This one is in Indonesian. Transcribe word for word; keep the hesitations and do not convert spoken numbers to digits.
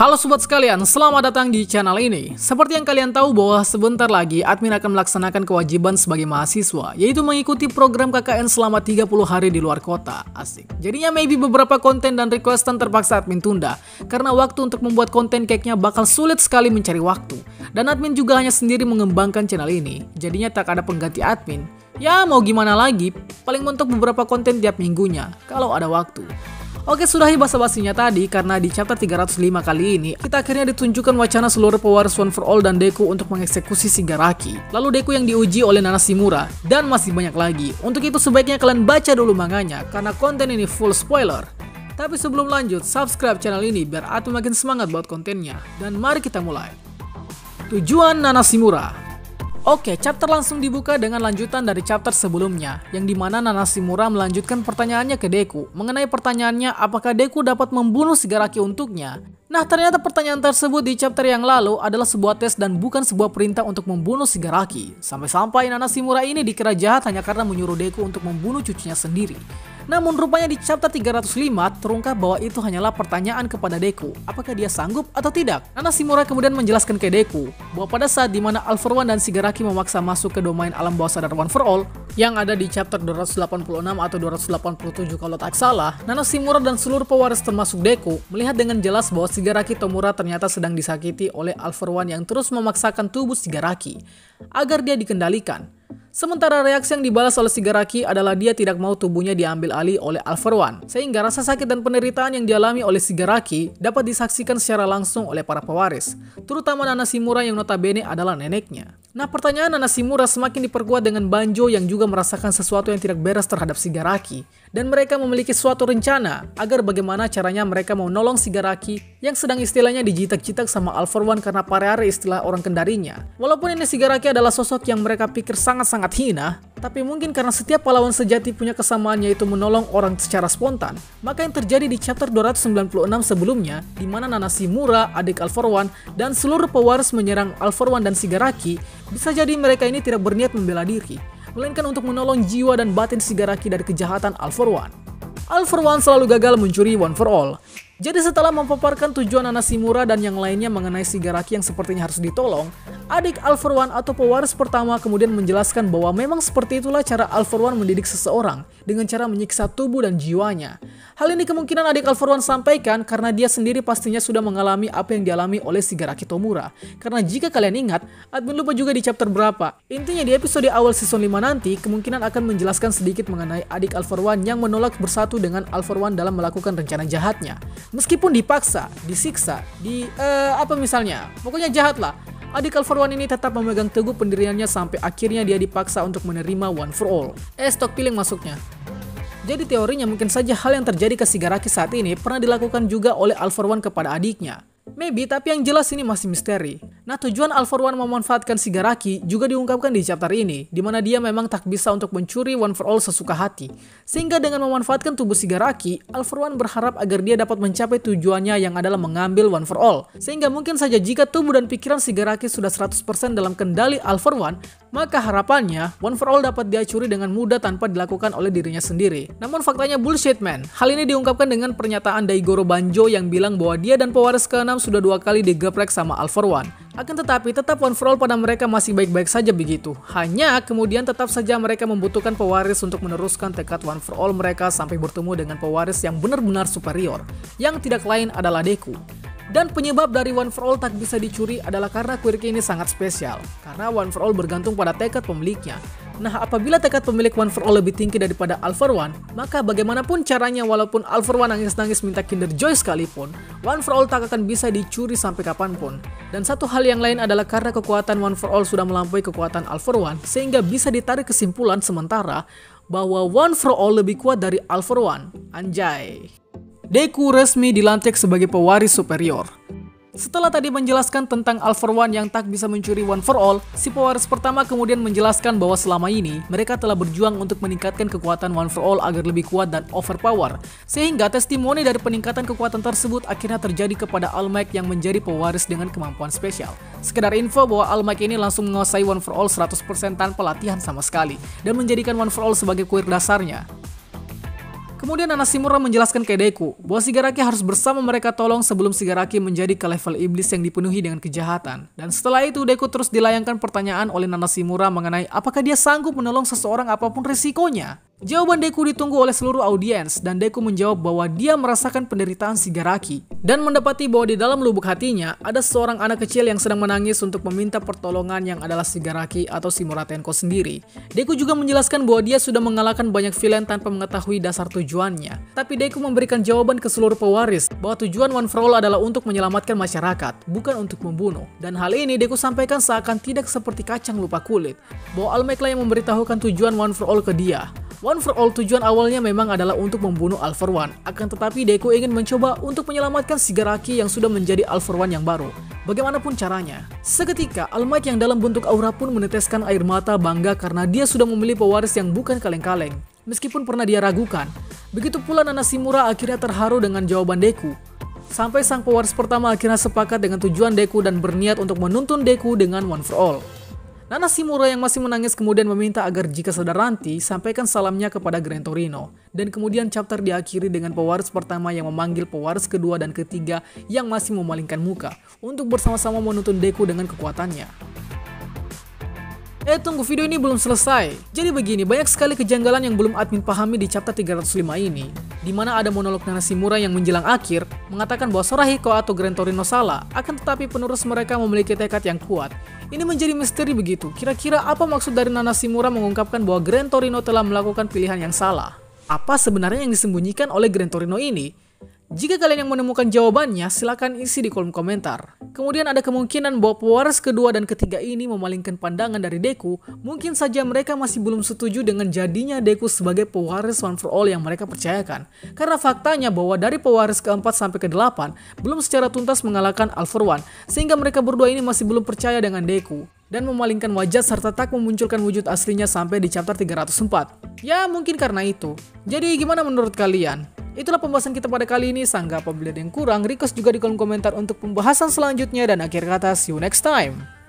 Halo sobat sekalian, selamat datang di channel ini. Seperti yang kalian tahu bahwa sebentar lagi admin akan melaksanakan kewajiban sebagai mahasiswa, yaitu mengikuti program K K N selama tiga puluh hari di luar kota. Asik. Jadinya maybe beberapa konten dan requestan terpaksa admin tunda, karena waktu untuk membuat konten cake-nya bakal sulit sekali mencari waktu. Dan admin juga hanya sendiri mengembangkan channel ini, jadinya tak ada pengganti admin. Ya mau gimana lagi, paling mentok beberapa konten tiap minggunya, kalau ada waktu. Oke, sudahi basa-basinya tadi karena di chapter tiga ratus lima kali ini kita akhirnya ditunjukkan wacana seluruh pewaris One For All dan Deku untuk mengeksekusi Shigaraki. Lalu Deku yang diuji oleh Nana Shimura dan masih banyak lagi. Untuk itu sebaiknya kalian baca dulu manganya karena konten ini full spoiler. Tapi sebelum lanjut, subscribe channel ini biar aku makin semangat buat kontennya. Dan mari kita mulai. Tujuan Nana Shimura. Oke, chapter langsung dibuka dengan lanjutan dari chapter sebelumnya, yang dimana Nana Shimura melanjutkan pertanyaannya ke Deku mengenai pertanyaannya apakah Deku dapat membunuh Shigaraki untuknya. Nah, ternyata pertanyaan tersebut di chapter yang lalu adalah sebuah tes dan bukan sebuah perintah untuk membunuh Shigaraki. Sampai-sampai Nana Shimura ini dikira jahat hanya karena menyuruh Deku untuk membunuh cucunya sendiri. Namun rupanya di chapter tiga ratus lima terungkap bahwa itu hanyalah pertanyaan kepada Deku, apakah dia sanggup atau tidak. Nana Shimura kemudian menjelaskan ke Deku bahwa pada saat dimana All For One dan Shigaraki memaksa masuk ke domain alam bawah sadar One For All yang ada di chapter dua ratus delapan puluh enam atau dua ratus delapan puluh tujuh kalau tak salah, Nana Shimura dan seluruh pewaris termasuk Deku melihat dengan jelas bahwa Shigaraki Tomura ternyata sedang disakiti oleh All For One yang terus memaksakan tubuh Shigaraki agar dia dikendalikan. Sementara reaksi yang dibalas oleh Shigaraki adalah dia tidak mau tubuhnya diambil alih oleh All For One, sehingga rasa sakit dan penderitaan yang dialami oleh Shigaraki dapat disaksikan secara langsung oleh para pewaris, terutama Nana Shimura yang notabene adalah neneknya. Nah, pertanyaan Nana Shimura semakin diperkuat dengan Banjo yang juga merasakan sesuatu yang tidak beres terhadap Shigaraki, dan mereka memiliki suatu rencana agar bagaimana caranya mereka mau nolong Shigaraki yang sedang istilahnya dijitak-jitak sama All For One karena pareare istilah orang kendarinya. Walaupun ini Shigaraki adalah sosok yang mereka pikir sangat-sangat sangat hina, tapi mungkin karena setiap pahlawan sejati punya kesamaan yaitu menolong orang secara spontan. Maka yang terjadi di chapter dua ratus sembilan puluh enam sebelumnya, di mana Nana Shimura, adik All For One, dan seluruh pewaris menyerang All For One dan Shigaraki, bisa jadi mereka ini tidak berniat membela diri, melainkan untuk menolong jiwa dan batin Shigaraki dari kejahatan All For One. All For One selalu gagal mencuri One For All. Jadi setelah memaparkan tujuan Nana Shimura dan yang lainnya mengenai Shigaraki yang sepertinya harus ditolong, adik All For One atau pewaris pertama kemudian menjelaskan bahwa memang seperti itulah cara All For One mendidik seseorang dengan cara menyiksa tubuh dan jiwanya. Hal ini kemungkinan adik All For One sampaikan karena dia sendiri pastinya sudah mengalami apa yang dialami oleh Shigaraki Tomura. Karena jika kalian ingat, admin lupa juga di chapter berapa. Intinya di episode awal season lima nanti kemungkinan akan menjelaskan sedikit mengenai adik All For One yang menolak bersatu dengan All For One dalam melakukan rencana jahatnya. Meskipun dipaksa, disiksa, di uh, apa misalnya, pokoknya jahat lah. Adik All For One ini tetap memegang teguh pendiriannya sampai akhirnya dia dipaksa untuk menerima One For All. Eh, stok piling masuknya. Jadi teorinya mungkin saja hal yang terjadi ke Shigaraki saat ini pernah dilakukan juga oleh All For One kepada adiknya. Maybe, tapi yang jelas ini masih misteri. Nah, tujuan All For One memanfaatkan Shigaraki juga diungkapkan di chapter ini, di mana dia memang tak bisa untuk mencuri One For All sesuka hati. Sehingga dengan memanfaatkan tubuh Shigaraki, All For One berharap agar dia dapat mencapai tujuannya yang adalah mengambil One For All. Sehingga mungkin saja jika tubuh dan pikiran Shigaraki sudah seratus persen dalam kendali All For One, maka harapannya One For All dapat dia curi dengan mudah tanpa dilakukan oleh dirinya sendiri. Namun faktanya bullshit, man. Hal ini diungkapkan dengan pernyataan Daigoro Banjo yang bilang bahwa dia dan pewaris keenam sudah dua kali digeprek sama All For One. Akan tetapi tetap One For All pada mereka masih baik-baik saja begitu. Hanya kemudian tetap saja mereka membutuhkan pewaris untuk meneruskan tekad One For All mereka sampai bertemu dengan pewaris yang benar-benar superior, yang tidak lain adalah Deku. Dan penyebab dari One For All tak bisa dicuri adalah karena quirky ini sangat spesial, karena One For All bergantung pada tekad pemiliknya. Nah, apabila tekad pemilik One For All lebih tinggi daripada All For One, maka bagaimanapun caranya walaupun All For One nangis-nangis minta Kinder Joy sekalipun, One For All tak akan bisa dicuri sampai kapanpun. Dan satu hal yang lain adalah karena kekuatan One For All sudah melampaui kekuatan All For One, sehingga bisa ditarik kesimpulan sementara bahwa One For All lebih kuat dari All For One. Anjay. Deku resmi dilantik sebagai pewaris superior. Setelah tadi menjelaskan tentang All For One yang tak bisa mencuri One For All, si pewaris pertama kemudian menjelaskan bahwa selama ini mereka telah berjuang untuk meningkatkan kekuatan One For All agar lebih kuat dan overpower. Sehingga testimoni dari peningkatan kekuatan tersebut akhirnya terjadi kepada All Might yang menjadi pewaris dengan kemampuan spesial. Sekedar info bahwa All Might ini langsung menguasai One For All seratus persen tanpa latihan sama sekali dan menjadikan One For All sebagai kuir dasarnya. Kemudian Nana Shimura menjelaskan ke Deku bahwa Shigaraki harus bersama mereka tolong sebelum Shigaraki menjadi ke level iblis yang dipenuhi dengan kejahatan. Dan setelah itu Deku terus dilayangkan pertanyaan oleh Nana Shimura mengenai apakah dia sanggup menolong seseorang apapun resikonya. Jawaban Deku ditunggu oleh seluruh audiens dan Deku menjawab bahwa dia merasakan penderitaan Shigaraki dan mendapati bahwa di dalam lubuk hatinya ada seorang anak kecil yang sedang menangis untuk meminta pertolongan yang adalah Shigaraki atau Shimura Tenko sendiri. Deku juga menjelaskan bahwa dia sudah mengalahkan banyak villain tanpa mengetahui dasar tujuannya. Tapi Deku memberikan jawaban ke seluruh pewaris bahwa tujuan One For All adalah untuk menyelamatkan masyarakat, bukan untuk membunuh. Dan hal ini Deku sampaikan seakan tidak seperti kacang lupa kulit, bahwa All Might lah yang memberitahukan tujuan One For All ke dia. One For All tujuan awalnya memang adalah untuk membunuh All For One, akan tetapi Deku ingin mencoba untuk menyelamatkan Shigaraki yang sudah menjadi All For One yang baru, bagaimanapun caranya. Seketika, All Might yang dalam bentuk aura pun meneteskan air mata bangga karena dia sudah memilih pewaris yang bukan kaleng-kaleng, meskipun pernah dia ragukan. Begitu pula Nana Shimura akhirnya terharu dengan jawaban Deku, sampai sang pewaris pertama akhirnya sepakat dengan tujuan Deku dan berniat untuk menuntun Deku dengan One For All. Nana Shimura yang masih menangis kemudian meminta agar jika sadar nanti sampaikan salamnya kepada Gran Torino. Dan kemudian chapter diakhiri dengan pewaris pertama yang memanggil pewaris kedua dan ketiga yang masih memalingkan muka untuk bersama-sama menuntun Deku dengan kekuatannya. Eh tunggu, video ini belum selesai. Jadi begini, banyak sekali kejanggalan yang belum admin pahami di chapter tiga ratus lima ini. Dimana ada monolog Nana Shimura yang menjelang akhir mengatakan bahwa Sorahiko atau Gran Torino salah, akan tetapi penerus mereka memiliki tekad yang kuat. Ini menjadi misteri begitu. Kira-kira apa maksud dari Nana Shimura mengungkapkan bahwa Gran Torino telah melakukan pilihan yang salah? Apa sebenarnya yang disembunyikan oleh Gran Torino ini? Jika kalian yang menemukan jawabannya, silahkan isi di kolom komentar. Kemudian ada kemungkinan bahwa pewaris kedua dan ketiga ini memalingkan pandangan dari Deku. Mungkin saja mereka masih belum setuju dengan jadinya Deku sebagai pewaris One For All yang mereka percayakan. Karena faktanya bahwa dari pewaris keempat sampai ke delapan, belum secara tuntas mengalahkan All For One. Sehingga mereka berdua ini masih belum percaya dengan Deku. Dan memalingkan wajah serta tak memunculkan wujud aslinya sampai di chapter tiga ratus empat. Ya mungkin karena itu. Jadi gimana menurut kalian? Itulah pembahasan kita pada kali ini. Sangga apabila ada yang kurang, request juga di kolom komentar untuk pembahasan selanjutnya. Dan akhir kata, see you next time.